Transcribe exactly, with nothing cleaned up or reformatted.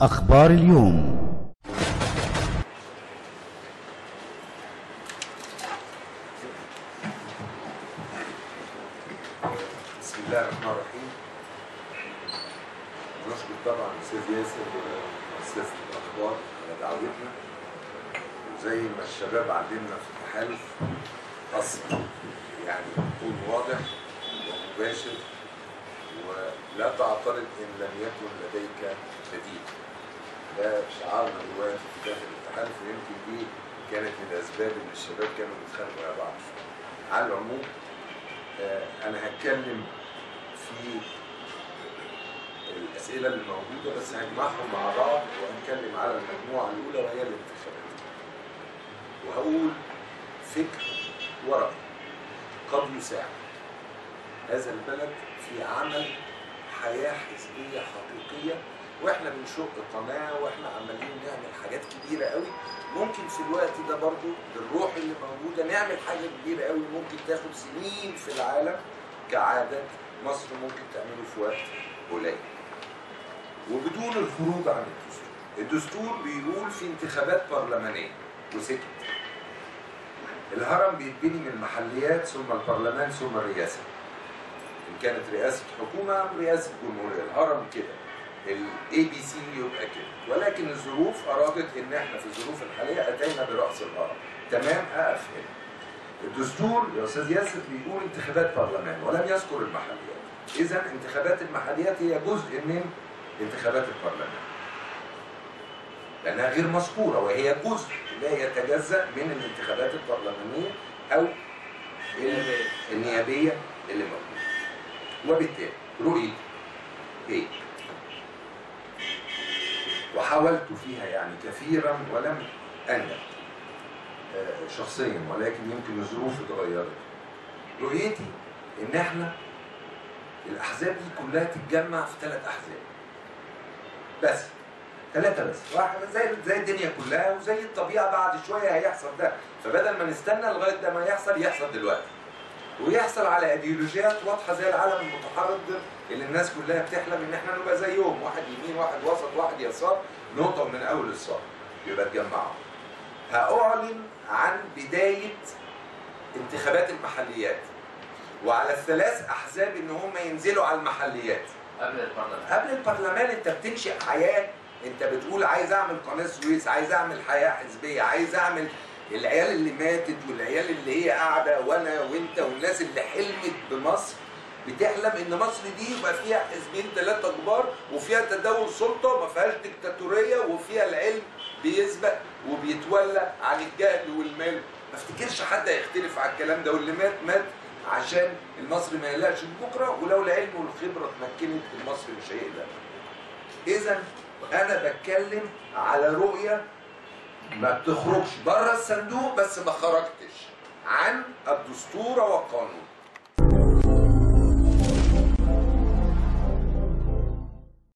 أخبار اليوم. بسم الله الرحمن الرحيم. نشكر طبعا الأستاذ ياسر ومؤسسة الأخبار على دعوتنا، وزي ما الشباب علمنا في التحالف أصلا يعني يكون واضح ومباشر ولا تعترض إن لم يكن لديك بديل. ده شعارنا دلوقتي في داخل التحالف، ويمكن دي كانت من الأسباب إن الشباب كانوا بيتخانقوا مع بعض. على العموم أنا هتكلم في الأسئلة اللي موجودة، بس هجمعهم مع بعض وهتكلم على المجموعة الأولى وهي الانتخابات، وهقول فكر ورأي. قبل ساعة هذا البلد في عمل حياة حزبية حقيقية، واحنا بنشق قناة واحنا عمالين نعمل حاجات كبيرة قوي. ممكن في الوقت ده برضو بالروح اللي موجودة نعمل حاجة كبيرة قوي ممكن تاخد سنين في العالم كعادة مصر ممكن تعمله في وقت قليل وبدون الخروج عن الدستور. الدستور بيقول في انتخابات برلمانية وسكت. الهرم بيتبني من المحليات ثم البرلمان ثم الرئاسة، إن كانت رئاسة حكومة أو رئاسة جمهورية. الهرم كده، الاي بي سي يبقى كده، ولكن الظروف أرادت إن إحنا في الظروف الحالية أتينا برأس الهرم. تمام، أقف هنا. الدستور يا أستاذ ياسر بيقول انتخابات برلمان ولم يذكر المحليات، إذا انتخابات المحليات هي جزء من انتخابات البرلمان لأنها غير مذكورة، وهي جزء لا يتجزأ من الانتخابات البرلمانية أو النيابية اللي موجودة. وبالتالي رؤيتي ايه؟ وحاولت فيها يعني كثيرا ولم انجح شخصيا، ولكن يمكن الظروف اتغيرت. رؤيتي ان احنا الاحزاب دي كلها تتجمع في ثلاث احزاب بس، ثلاثه بس، واحده زي زي الدنيا كلها وزي الطبيعه، بعد شويه هيحصل ده، فبدل ما نستنى لغايه ده ما يحصل يحصل دلوقتي، ويحصل على ايديولوجيات واضحه زي العالم المتحرض اللي الناس كلها بتحلم ان احنا نبقى زيهم، واحد يمين واحد وسط واحد يسار، نقطه من اول الصف يبقى اتجمعوا. هاعلن عن بدايه انتخابات المحليات، وعلى الثلاث احزاب ان هم ينزلوا على المحليات قبل البرلمان. قبل البرلمان انت بتنشئ حياه، انت بتقول عايز اعمل قناه السويس، عايز اعمل حياه حزبيه، عايز اعمل العيال اللي ماتت والعيال اللي هي قاعده وانا وانت والناس اللي حلمت بمصر، بتحلم ان مصر دي يبقى فيها حزبين ثلاثه كبار وفيها تداول سلطه وما فيهاش ديكتاتوريه وفيها العلم بيسبق وبيتولى عن الجهل والمال. ما افتكرش حد هيختلف على الكلام ده، واللي مات مات عشان المصري ما يقلقش بكره، ولو العلم والخبره اتمكنت المصري مش هيقلق. اذا انا بتكلم على رؤيه ما بتخرجش بره الصندوق، بس ما خرجتش عن الدستور والقانون.